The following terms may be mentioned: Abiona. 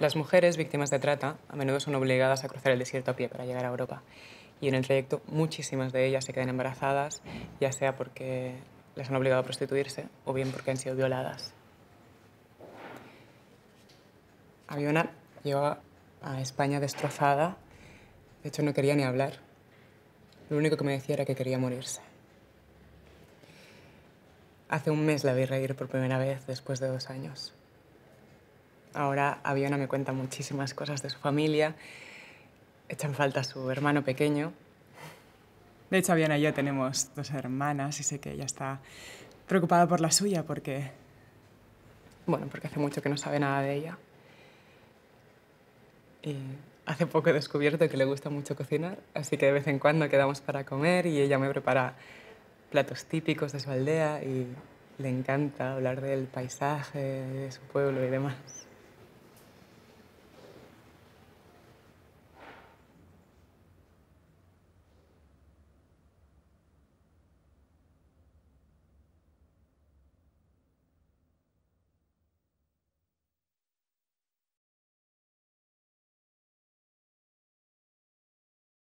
Las mujeres víctimas de trata a menudo son obligadas a cruzar el desierto a pie para llegar a Europa. Y en el trayecto muchísimas de ellas se quedan embarazadas, ya sea porque las han obligado a prostituirse o bien porque han sido violadas. Abiona llegó a España destrozada. De hecho, no quería ni hablar. Lo único que me decía era que quería morirse. Hace un mes la vi reír por primera vez después de 2 años. Ahora Abiona me cuenta muchísimas cosas de su familia. Echa en falta a su hermano pequeño. De hecho, Abiona y yo tenemos 2 hermanas y sé que ella está preocupada por la suya porque... Bueno, porque hace mucho que no sabe nada de ella. Y hace poco he descubierto que le gusta mucho cocinar, así que de vez en cuando quedamos para comer y ella me prepara platos típicos de su aldea y le encanta hablar del paisaje, de su pueblo y demás.